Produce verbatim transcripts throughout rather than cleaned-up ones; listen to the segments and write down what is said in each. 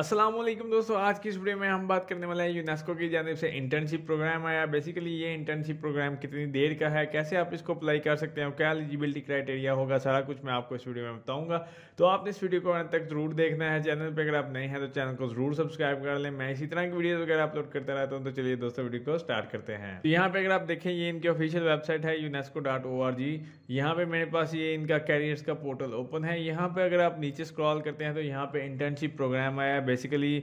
अस्सलाम वालेकुम दोस्तों, आज की इस वीडियो में हम बात करने वाले हैं यूनेस्को की जानिब से इंटर्नशिप प्रोग्राम आया। बेसिकली ये इंटर्नशिप प्रोग्राम कितनी देर का है, कैसे आप इसको अप्लाई कर सकते हैं, क्या एलिजिबिलिटी क्राइटेरिया होगा, सारा कुछ मैं आपको इस वीडियो में बताऊंगा। तो आपने इस वीडियो को अंत तक जरूर देखना है। चैनल पर अगर आप नए हैं तो चैनल को जरूर सब्सक्राइब कर लें, मैं इसी तरह की वीडियोज वगैरह अपलोड करता रहता हूँ। तो चलिए दोस्तों वीडियो को स्टार्ट करते हैं। तो यहाँ पर अगर आप देखें, ये इनकी ऑफिशियल वेबसाइट है UNESCO dot O R G. यहाँ पर मेरे पास ये इनका कैरियर्स का पोर्टल ओपन है। यहाँ पर अगर आप नीचे स्क्रॉल करते हैं तो यहाँ पर इंटर्नशिप प्रोग्राम आया। बेसिकली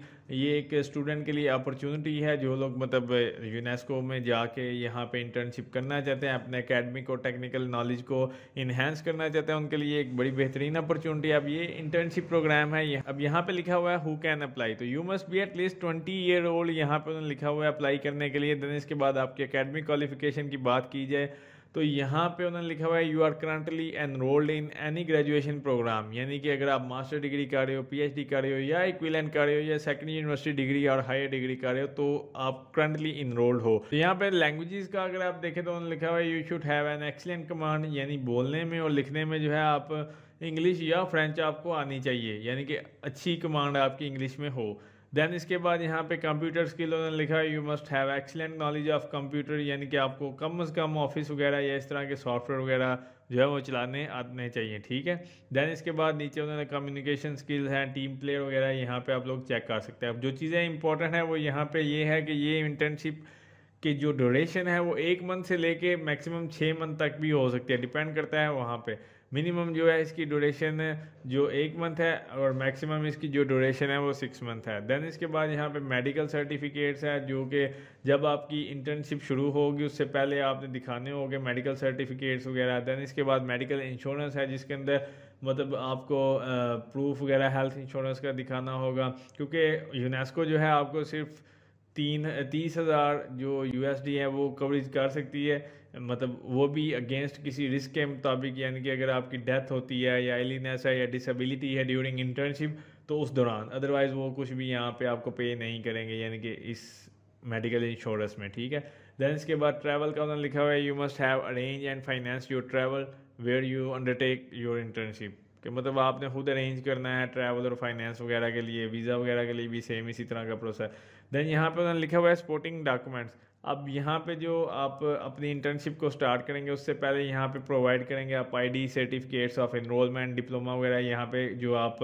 ये एक स्टूडेंट के लिए अपॉर्चुनिटी है, जो लोग मतलब यूनेस्को में जाके यहाँ पे इंटर्नशिप करना चाहते हैं, अपने एकेडमिक और टेक्निकल नॉलेज को इन्हेंस करना चाहते हैं, उनके लिए एक बड़ी बेहतरीन अपॉर्चुनिटी है। अब ये इंटर्नशिप प्रोग्राम है। अब यहाँ पे लिखा हुआ है हु कैन अप्लाई, तो you must be at least twenty year old. यहाँ पे उन्होंने लिखा हुआ है अप्लाई करने के लिए। देन इसके बाद आपकी एकेडमिक क्वालिफिकेशन की बात की जाए तो यहाँ पे उन्होंने लिखा हुआ है you are currently enrolled in any graduation programme, यानी कि अगर आप मास्टर डिग्री कर रहे हो, पीएचडी कर रहे हो या इक्विवेलेंट कर रहे हो या सेकंड यूनिवर्सिटी डिग्री और हायर डिग्री कर रहे हो तो आप करंटली इनरोल्ड हो। तो यहाँ पे लैंग्वेजेस का अगर आप देखें तो उन्होंने लिखा हुआ है you should have an excellent command, यानी बोलने में और लिखने में जो है आप इंग्लिश या फ्रेंच आपको आनी चाहिए, यानी कि अच्छी कमांड आपकी इंग्लिश में हो। देन इसके बाद यहाँ पे कंप्यूटर स्किल उन्होंने लिखा है you must have excellent knowledge of computer, यानी कि आपको कम से कम ऑफिस वगैरह या इस तरह के सॉफ्टवेयर वगैरह जो है वो चलाने आने चाहिए, ठीक है। देन इसके बाद नीचे उन्होंने कम्युनिकेशन स्किल्स हैं, टीम प्लेयर वगैरह यहाँ पे आप लोग चेक कर सकते हैं। अब जो चीज़ें इंपॉर्टेंट हैं वो यहाँ पे ये है कि ये इंटर्नशिप कि जो ड्यूरेशन है वो एक मंथ से लेके मैक्सिमम छः मंथ तक भी हो सकती है, डिपेंड करता है वहाँ पे। मिनिमम जो है इसकी ड्यूरेशन जो एक मंथ है और मैक्सिमम इसकी जो ड्यूरेशन है वो सिक्स मंथ है। देन इसके बाद यहाँ पे मेडिकल सर्टिफिकेट्स है, जो कि जब आपकी इंटर्नशिप शुरू होगी उससे पहले आपने दिखाने होंगे मेडिकल सर्टिफिकेट्स वगैरह। देन इसके बाद मेडिकल इंश्योरेंस है, जिसके अंदर मतलब आपको प्रूफ वगैरह हेल्थ इंश्योरेंस का दिखाना होगा, क्योंकि यूनेस्को जो है आपको सिर्फ तीन तीस हज़ार जो यूएसडी है वो कवरेज कर सकती है, मतलब वो भी अगेंस्ट किसी रिस्क के मुताबिक, यानी कि अगर आपकी डेथ होती है या इलनेस है या डिसेबिलिटी है ड्यूरिंग इंटर्नशिप तो उस दौरान, अदरवाइज़ वो कुछ भी यहाँ पे आपको पे नहीं करेंगे, यानी कि इस मेडिकल इंश्योरेंस में, ठीक है। देन इसके बाद ट्रैवल का उन्होंने लिखा हुआ है you must have arrange and finance your travel where you undertake your internship, कि मतलब आपने खुद अरेंज करना है ट्रैवल और फाइनेंस वगैरह के लिए, वीज़ा वगैरह के लिए भी सेम इसी तरह का प्रोसेस। देन यहाँ पे उन्होंने लिखा हुआ है सपोर्टिंग डॉक्यूमेंट्स। अब यहाँ पे जो आप अपनी इंटर्नशिप को स्टार्ट करेंगे उससे पहले यहाँ पे प्रोवाइड करेंगे आप ID, certificates of enrolment, diploma वगैरह, यहाँ पे जो आप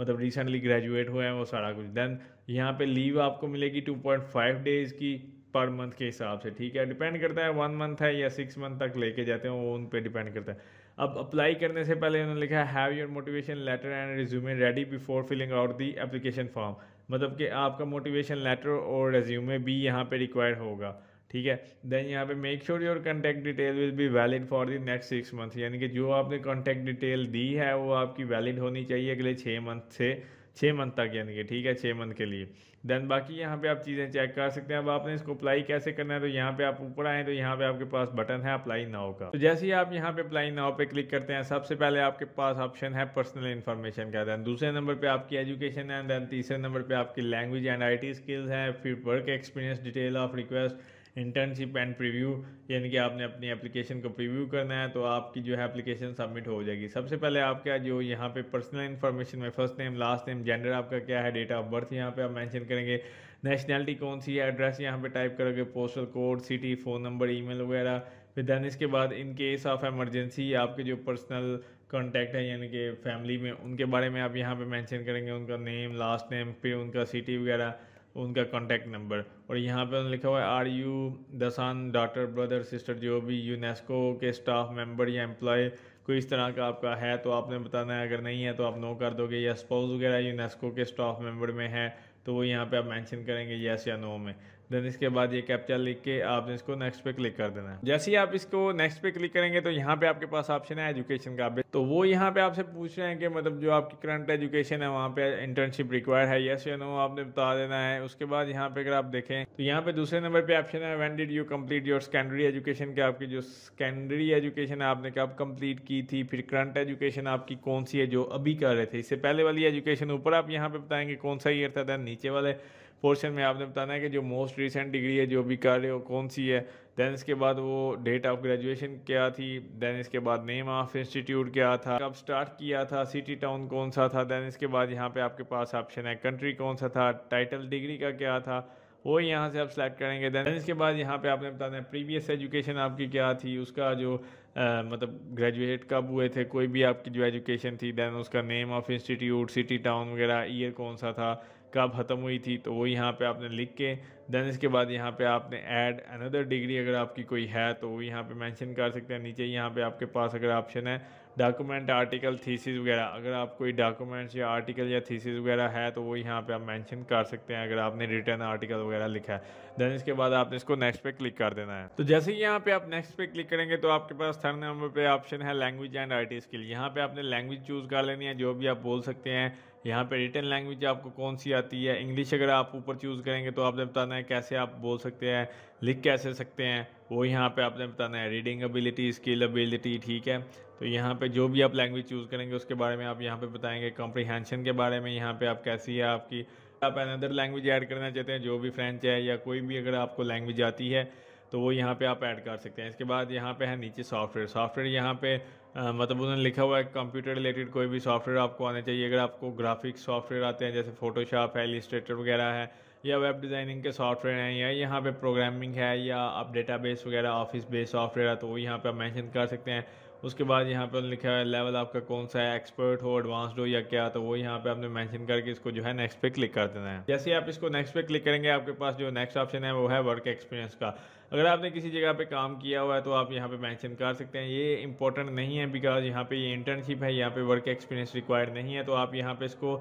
मतलब रिसेंटली ग्रेजुएट हुए हैं वो सारा कुछ। देन यहाँ पे लीव आपको मिलेगी टू पॉइंट फाइव डेज़ की पर मंथ के हिसाब से, ठीक है। डिपेंड करता है वन मंथ है या सिक्स मंथ तक लेके जाते हैं, वो उन पे डिपेंड करता है। अब अप्लाई करने से पहले उन्होंने लिखा है have your motivation letter and resume ready before filling out the application form, मतलब कि आपका मोटिवेशन लेटर और रिज्यूमे भी यहाँ पे रिक्वायर्ड होगा, ठीक है। देन यहाँ पे make sure your contact detail will be valid for the next six month, यानी कि जो आपने कॉन्टैक्ट डिटेल दी है वो आपकी वैलिड होनी चाहिए अगले छः मंथ से छः मंथ तक, यानी कि ठीक है छः मंथ के लिए। देन बाकी यहाँ पे आप चीज़ें चेक कर सकते हैं। अब आपने इसको अप्लाई कैसे करना है, तो यहाँ पे आप ऊपर आएँ तो यहाँ पे आपके पास बटन है अप्लाई नाउ का। तो जैसे ही आप यहाँ पे अप्लाई नाउ पे क्लिक करते हैं, सबसे पहले आपके पास ऑप्शन है पर्सनल इन्फॉर्मेशन का, दैन दूसरे नंबर पर आपकी एजुकेशन है, दैन तीसरे नंबर पर आपकी language and I T skills हैं, फिर work experience, detail of request, internship and preview, यानी कि आपने अपनी एप्लीकेशन को प्रीव्यू करना है तो आपकी जो है एप्लीकेशन सबमिट हो जाएगी। सबसे पहले आपका जो यहाँ पे पर्सनल इन्फॉर्मेशन में first name, last name, gender आपका क्या है, डेट ऑफ बर्थ यहाँ पे आप मेंशन करेंगे, नेशनैलिटी कौन सी है, एड्रेस यहाँ पे टाइप करोगे, postal code, city, phone number, email वगैरह। फिर देन इसके बाद इन केस ऑफ एमरजेंसी आपके जो पर्सनल कॉन्टैक्ट है, यानी कि फैमिली में, उनके बारे में आप यहाँ पर मैंशन करेंगे, उनका नेम, लास्ट नेम, फिर उनका सिटी वगैरह, उनका कॉन्टैक्ट नंबर। और यहाँ पे उन्होंने लिखा हुआ है are you the son, daughter, brother, sister, जो भी यूनेस्को के स्टाफ मेंबर या एम्प्लॉय कोई इस तरह का आपका है तो आपने बताना है, अगर नहीं है तो आप नो कर दोगे, या स्पाउस वगैरह यूनेस्को के स्टाफ मेंबर में है तो वो यहाँ पे आप मेंशन करेंगे येस या नो में। देन इसके बाद ये कैप्चा लिख के आपने इसको नेक्स्ट पे क्लिक कर देना है। जैसे ही आप इसको नेक्स्ट पे क्लिक करेंगे तो यहाँ पे आपके पास ऑप्शन है एजुकेशन का, तो वो यहाँ पे आपसे पूछ रहे हैं कि मतलब जो आपकी करंट एजुकेशन है वहाँ पे इंटर्नशिप रिक्वायर्ड है, येस या नो आपने बता देना है। उसके बाद यहाँ पे अगर आप देखें तो यहाँ पे दूसरे नंबर पे ऑप्शन है when did you complete your secondary education, के आपकी जो सेकेंडरी एजुकेशन है आपने कब कंप्लीट की थी, फिर करंट एजुकेशन आपकी कौन सी है जो अभी कर रहे थे, इससे पहले वाली एजुकेशन ऊपर आप यहाँ पे बताएंगे कौन सा ईयर था, नीचे वाले पोर्शन में आपने बताना है कि जो मोस्ट रिसेंट डिग्री है जो भी कर रहे हो कौन सी है, दैन इसके बाद वो डेट ऑफ ग्रेजुएशन क्या थी, दैन इसके बाद नेम ऑफ इंस्टीट्यूट क्या था, कब स्टार्ट किया था, सिटी टाउन कौन सा था, दैन इसके बाद यहाँ पे आपके पास ऑप्शन है कंट्री कौन सा था, टाइटल डिग्री का क्या था वो यहाँ से आप सेलेक्ट करेंगे। दैन इसके बाद यहाँ पे आपने बताना है प्रीवियस एजुकेशन आपकी क्या थी, उसका जो आ, मतलब ग्रेजुएट कब हुए थे, कोई भी आपकी जो एजुकेशन थी, दैन उसका name of institute, city town वगैरह, ईयर कौन सा था, कब ख़त्म हुई थी, तो वो यहाँ पे आपने लिख के दैन इसके बाद यहाँ पे आपने ऐड अनदर डिग्री अगर आपकी कोई है तो वो यहाँ पे मेंशन कर सकते हैं। नीचे यहाँ पे आपके पास अगर ऑप्शन है डॉक्यूमेंट, आर्टिकल, थीसिस वगैरह, अगर आप कोई डॉक्यूमेंट्स या आर्टिकल या थीसिस वगैरह है तो वो यहाँ पे आप मेंशन कर सकते हैं अगर आपने रिटर्न आर्टिकल वगैरह लिखा है। दैन इसके बाद आपने इसको नेक्स्ट पे क्लिक कर देना है। तो जैसे ही यहाँ पे आप नेक्स्ट पे क्लिक करेंगे तो आपके पास थर्ड नंबर पे ऑप्शन है लैंग्वेज एंड आईटी स्किल। यहाँ पे आपने लैंग्वेज चूज कर लेनी है जो भी आप बोल सकते हैं। यहाँ पे रिटन लैंग्वेज आपको कौन सी आती है, इंग्लिश अगर आप ऊपर चूज़ करेंगे तो आपने बताना है कैसे आप बोल सकते हैं, लिख कैसे सकते हैं वो यहाँ पे आपने बताना है। रीडिंग एबिलिटी, स्किल एबिलिटी, ठीक है। तो यहाँ पे जो भी आप लैंग्वेज चूज़ करेंगे उसके बारे में आप यहाँ पे बताएंगे। कॉम्प्रीहेंशन के बारे में यहाँ पे आप कैसी है आपकी, आप अनदर लैंग्वेज ऐड करना चाहते हैं जो भी फ्रेंच है या कोई भी अगर आपको लैंग्वेज आती है तो वो यहाँ पे आप ऐड कर सकते हैं। इसके बाद यहाँ पे है नीचे सॉफ्टवेयर। सॉफ्टवेयर यहाँ पे आ, मतलब उन्होंने लिखा हुआ है कंप्यूटर रिलेटेड कोई भी सॉफ्टवेयर आपको आना चाहिए। अगर आपको ग्राफिक्स सॉफ्टवेयर आते हैं जैसे फोटोशॉप है, इलस्ट्रेटर वगैरह है, या वेब डिज़ाइनिंग के सॉफ्टवेयर हैं, या यहाँ पे प्रोग्रामिंग है, या आप डेटा बेस वगैरह ऑफिस बेस सॉफ्टवेयर है तो वो यहाँ पे आप मैंशन कर सकते हैं। उसके बाद यहाँ पे लिखा है लेवल आपका कौन सा है, एक्सपर्ट हो, एडवांस्ड हो या क्या, तो वो यहाँ पे आपने मेंशन करके इसको जो है नेक्स्ट पे क्लिक कर देना है। जैसे आप इसको नेक्स्ट पे क्लिक करेंगे आपके पास जो नेक्स्ट ऑप्शन है वो है वर्क एक्सपीरियंस का। अगर आपने किसी जगह पे काम किया हुआ है तो आप यहाँ पे मेंशन कर सकते हैं। ये इंपॉर्टेंट नहीं है बिकॉज यहाँ पे ये इंटर्नशिप है, यहाँ पे वर्क एक्सपीरियंस रिक्वायर्ड नहीं है, तो आप यहाँ पे इसको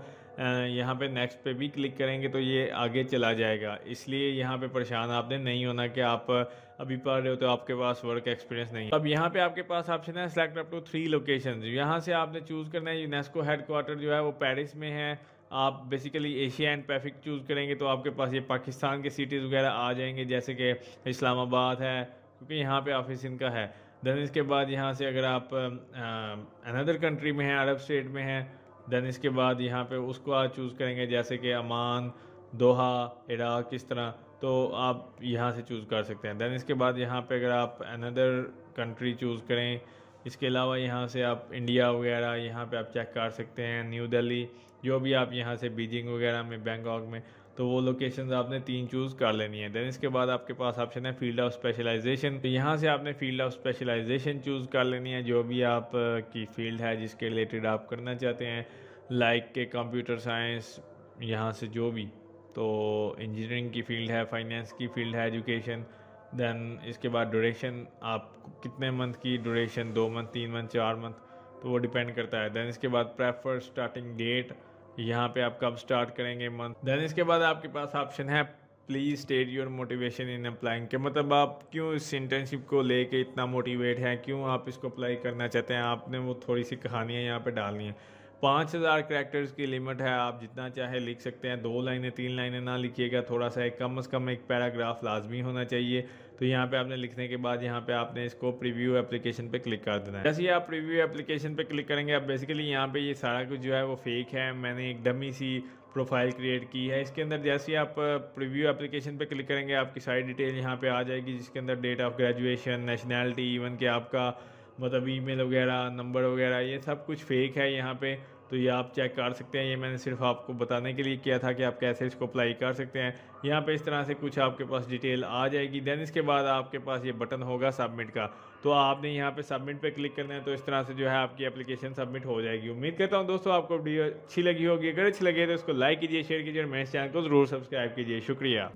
यहाँ पे नेक्स्ट पे भी क्लिक करेंगे तो ये आगे चला जाएगा। इसलिए यहाँ पे परेशान आपने नहीं होना कि आप अभी पढ़ रहे हो तो आपके पास वर्क एक्सपीरियंस नहीं है। अब यहाँ पे आपके पास ऑप्शन है select up to three locations. यहाँ से आपने चूज़ करना है। यूनेस्को हेडक्वार्टर जो है वो पेरिस में है, आप basically Asia and Pacific choose करेंगे तो आपके पास ये पाकिस्तान के सिटीज़ वगैरह आ जाएंगे जैसे कि इस्लामाबाद है क्योंकि यहाँ पे ऑफिस इनका है। दैन इसके बाद यहाँ से अगर आप अनदर कंट्री में हैं, अरब स्टेट में हैं, दैन इसके बाद यहाँ पे उसको आप चूज़ करेंगे जैसे कि अमान, दोहा, इराक़, इस तरह, तो आप यहाँ से चूज़ कर सकते हैं। दैन इसके बाद यहाँ पे अगर आप अनदर कंट्री चूज़ करें, इसके अलावा यहाँ से आप इंडिया वगैरह यहाँ पे आप चेक कर सकते हैं, न्यू दिल्ली, जो भी आप यहाँ से बीजिंग वगैरह में, बैंकॉक में, तो वो लोकेशंस आपने तीन चूज़ कर लेनी है। दैन इसके बाद आपके पास ऑप्शन है फील्ड ऑफ स्पेशलाइजेशन। तो यहाँ से आपने फील्ड ऑफ स्पेशलाइजेशन चूज़ कर लेनी है जो भी आप की फील्ड है जिसके रिलेटेड आप करना चाहते हैं, लाइक के कंप्यूटर साइंस, यहाँ से जो भी, तो इंजीनियरिंग की फील्ड है, फाइनेंस की फील्ड है, एजुकेशन। दैन इसके बाद ड्यूरेशन, आप कितने मंथ की ड्यूरेशन, दो मंथ, तीन मंथ, चार मंथ, तो वो डिपेंड करता है। दैन इसके बाद प्रेफर स्टार्टिंग डेट, यहाँ पे आप कब स्टार्ट करेंगे, मंथ। दैन इसके बाद आपके पास ऑप्शन है please state your motivation in applying, के मतलब आप क्यों इस इंटर्नशिप को लेके इतना मोटिवेट हैं, क्यों आप इसको अप्लाई करना चाहते हैं, आपने वो थोड़ी सी कहानियाँ यहाँ पर डालनी है। पाँच हज़ार कैरेक्टर्स की लिमिट है, आप जितना चाहे लिख सकते हैं, दो लाइनें तीन लाइनें ना लिखिएगा, थोड़ा सा एक कम से कम एक पैराग्राफ लाजमी होना चाहिए। तो यहाँ पे आपने लिखने के बाद यहाँ पे आपने इसको प्रीव्यू एप्लीकेशन पे क्लिक कर देना है। जैसे ही आप प्रीव्यू एप्लीकेशन पे क्लिक करेंगे आप बेसिकली यहाँ पे ये सारा कुछ जो है वो फेक है, मैंने एक डमी सी प्रोफाइल क्रिएट की है। इसके अंदर जैसे ही आप प्रीव्यू एप्लीकेशन पे क्लिक करेंगे आपकी सारी डिटेल यहाँ पे आ जाएगी जिसके अंदर date of graduation, nationality, even कि आपका मतलब ईमेल वगैरह, नंबर वगैरह, ये सब कुछ फेक है यहाँ पे, तो ये आप चेक कर सकते हैं। ये मैंने सिर्फ आपको बताने के लिए किया था कि आप कैसे इसको अप्लाई कर सकते हैं। यहाँ पे इस तरह से कुछ आपके पास डिटेल आ जाएगी। दैन इसके बाद आपके पास ये बटन होगा सबमिट का, तो आपने यहाँ पे सबमिट पे क्लिक करना है। तो इस तरह से जो है आपकी एप्लीकेशन सबमिट हो जाएगी। उम्मीद करता हूँ दोस्तों आपको वीडियो अच्छी लगी होगी। अगर अच्छी लगे तो इसको लाइक कीजिए, शेयर कीजिए और मेरे चैनल को ज़रूर सब्सक्राइब कीजिए। शुक्रिया।